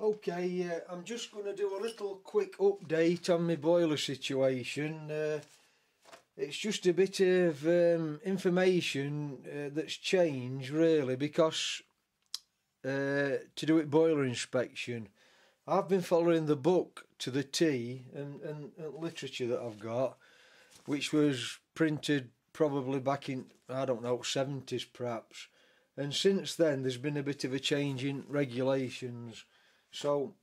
Okay, I'm just going to do a little quick update on my boiler situation. It's just a bit of information that's changed really, because to do it boiler inspection, I've been following the book to the T and literature that I've got, which was printed probably back in, I don't know, 70s perhaps. And since then there's been a bit of a change in regulations. So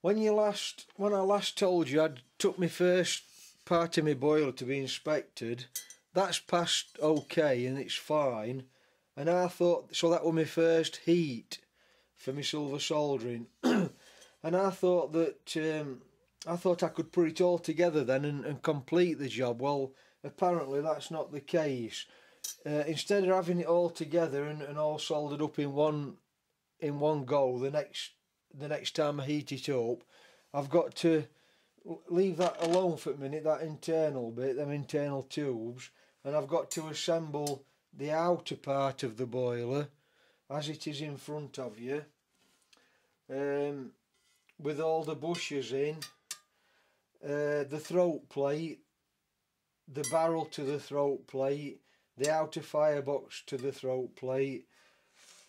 when I last told you I'd took my first part of my boiler to be inspected, that's passed okay and it's fine. And I thought, so that was my first heat for my silver soldering. And I thought that I could put it all together then and complete the job. Well, apparently that's not the case. Instead of having it all together and all soldered up in one go, the next time I heat it up, I've got to leave that alone for a minute, that internal bit, them internal tubes, and I've got to assemble the outer part of the boiler as it is in front of you, with all the bushes in, the throat plate, the barrel to the throat plate, the outer firebox to the throat plate,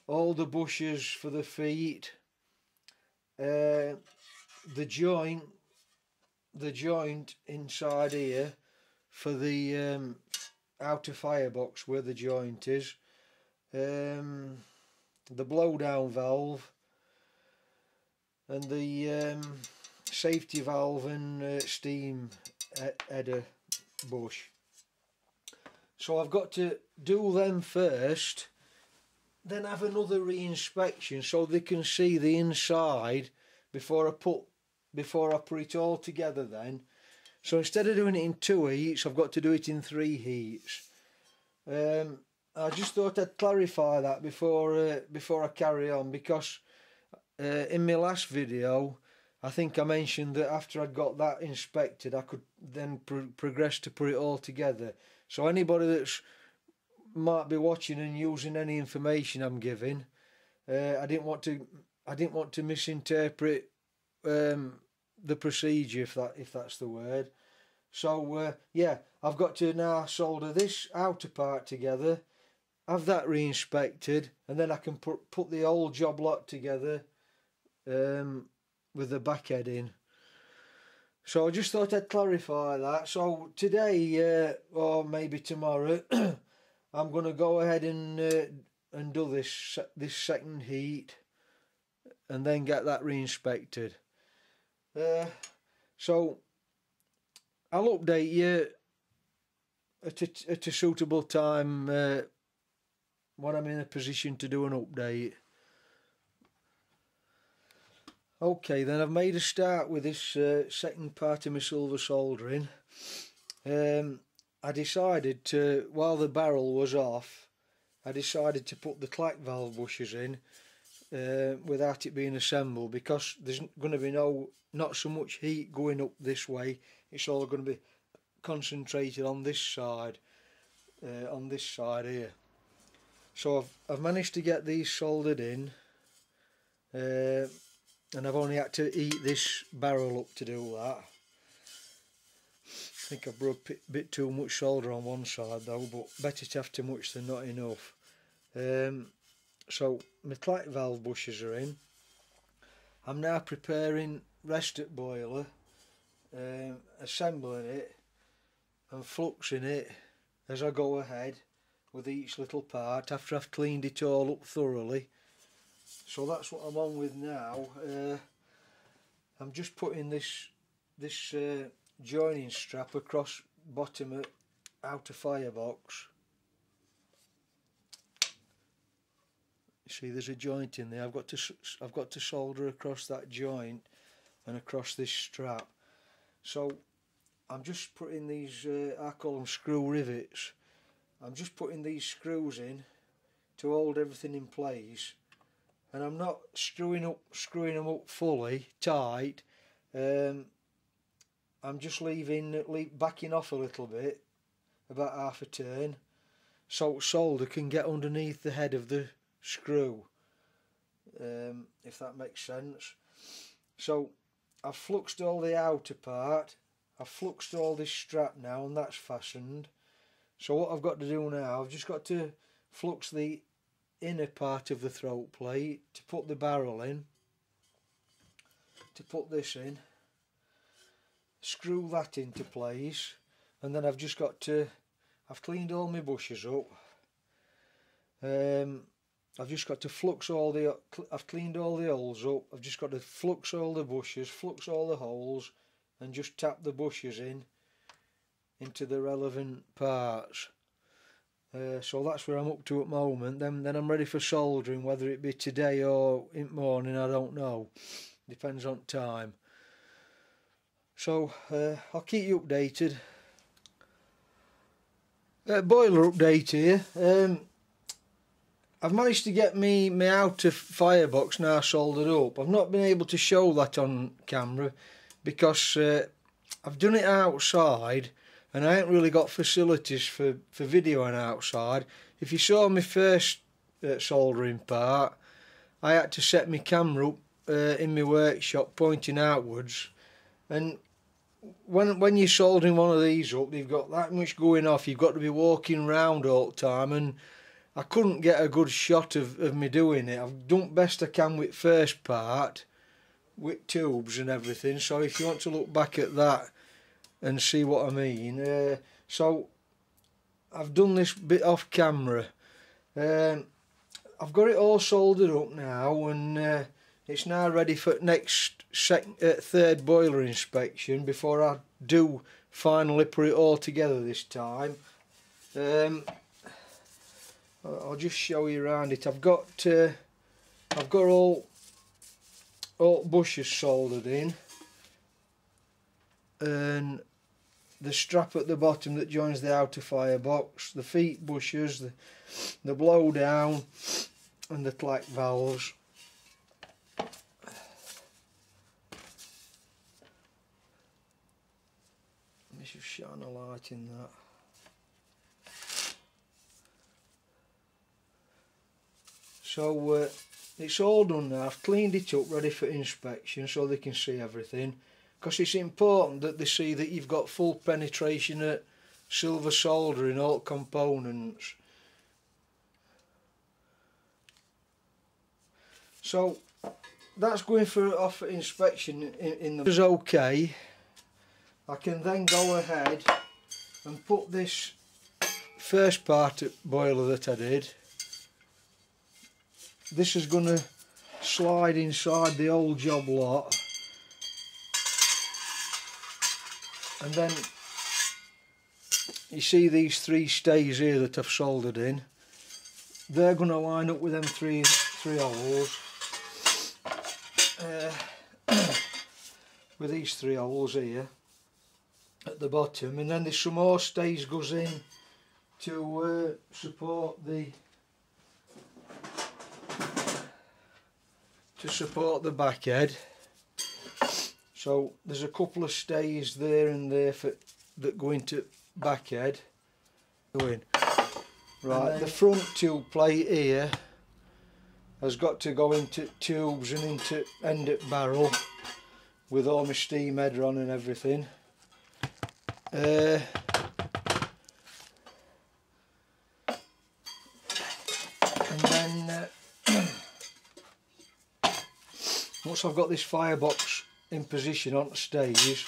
all the bushes for the feet, the joint inside here for the outer firebox where the joint is, the blowdown valve and the safety valve and steam header bush. So I've got to do them first, then have another re-inspection so they can see the inside before I put it all together then. So instead of doing it in 2 heats, I've got to do it in 3 heats. I just thought I'd clarify that before I carry on, because in my last video I think I mentioned that after I'd got that inspected I could then progress to put it all together. So anybody that's might be watching and using any information I'm giving, I didn't want to misinterpret the procedure, if that's the word. So yeah, I've got to now solder this outer part together, have that re-inspected, and then I can put the old job lot together with the back end in. So I just thought I'd clarify that. So today or maybe tomorrow I'm going to go ahead and do this second heat and then get that re-inspected. So I'll update you at a suitable time when I'm in a position to do an update. Okay, then I've made a start with this second part of my silver soldering. I decided to, while the barrel was off, I decided to put the clack valve bushes in without it being assembled, because there's going to be not so much heat going up this way. It's all going to be concentrated on this side here. So I've managed to get these soldered in, and I've only had to heat this barrel up to do that. I think I broke a bit too much solder on one side though, but better to have too much than not enough. So my clack valve bushes are in. I'm now preparing restet boiler, assembling it and fluxing it as I go ahead with each little part after I've cleaned it all up thoroughly. So that's what I'm on with now. I'm just putting this joining strap across bottom of outer firebox. You see there's a joint in there. I've got to solder across that joint and across this strap. So I'm just putting these I call them screw rivets. I'm just putting these screws in to hold everything in place. And I'm not screwing them up fully tight. I'm just backing off a little bit, about half a turn, so solder can get underneath the head of the screw. if that makes sense. So I've fluxed all the outer part, I've fluxed all this strap now, and that's fastened. So what I've got to do now, I've just got to flux the inner part of the throat plate to put the barrel in, to put this in, screw that into place, and then I've just got to, I've cleaned all my bushes up, I've just got to flux all the, I've cleaned all the holes up, I've just got to flux all the bushes, flux all the holes, and just tap the bushes in, into the relevant parts. So that's where I'm up to at the moment. Then I'm ready for soldering, whether it be today or in the morning, I don't know, depends on time. So I'll keep you updated. Boiler update here. I've managed to get my outer firebox now soldered up. I've not been able to show that on camera because I've done it outside, and I ain't really got facilities for videoing outside. If you saw my first soldering part, I had to set my camera up in my workshop pointing outwards, and when you're soldering one of these up, they've got that much going off, you've got to be walking round all the time, and I couldn't get a good shot of me doing it. I've done best I can with first part, with tubes and everything, so if you want to look back at that and see what I mean. So I've done this bit off camera. I've got it all soldered up now, and it's now ready for next third boiler inspection before I do finally put it all together this time. I'll just show you around it. I've got all bushes soldered in, and the strap at the bottom that joins the outer firebox, the feet bushes, the blow down, and the clack valves. Let me just shine a light in that. So it's all done now. I've cleaned it up, ready for inspection, so they can see everything. Because it's important that they see that you've got full penetration at silver solder in all components. So that's going for off inspection in the... It's okay. I can then go ahead and put this first part of boiler that I did. This is going to slide inside the old job lot. And then you see these three stays here that I've soldered in. They're going to line up with them three holes. With these three holes here at the bottom, and then there's some more stays goes in to support the back head. So there's a couple of stays there and there that go into back head. Right, the front tube plate here has got to go into tubes and into end at barrel with all my steam header on and everything. Once I've got this firebox in position on the stages,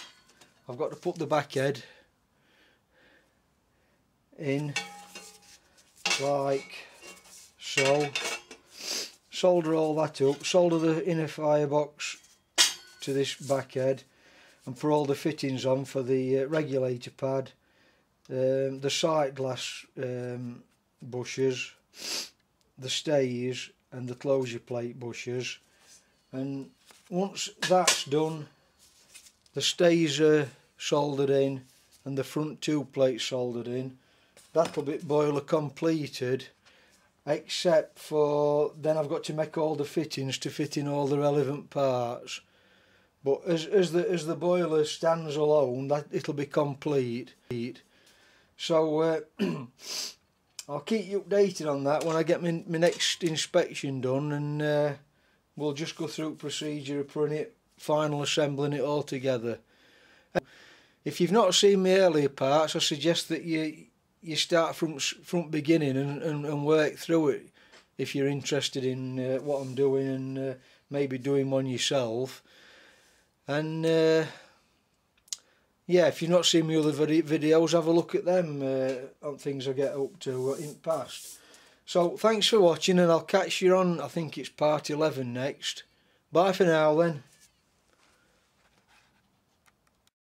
I've got to put the back head in like so, solder all that up, solder the inner firebox to this back head, and put all the fittings on for the regulator pad, the sight glass bushes, the stays and the closure plate bushes. And once that's done, the stays are soldered in and the front tube plate soldered in. That'll be boiler completed, except for then I've got to make all the fittings to fit in all the relevant parts. But as the boiler stands alone, that it'll be complete. So I'll keep you updated on that when I get my next inspection done, and We'll just go through the procedure of putting it, final assembling it all together. If you've not seen my earlier parts, I suggest that you start from beginning and work through it if you're interested in what I'm doing and maybe doing one yourself. And yeah, if you've not seen my other videos, have a look at them on things I get up to in the past. So thanks for watching, and I'll catch you on, I think it's part 11 next. Bye for now then.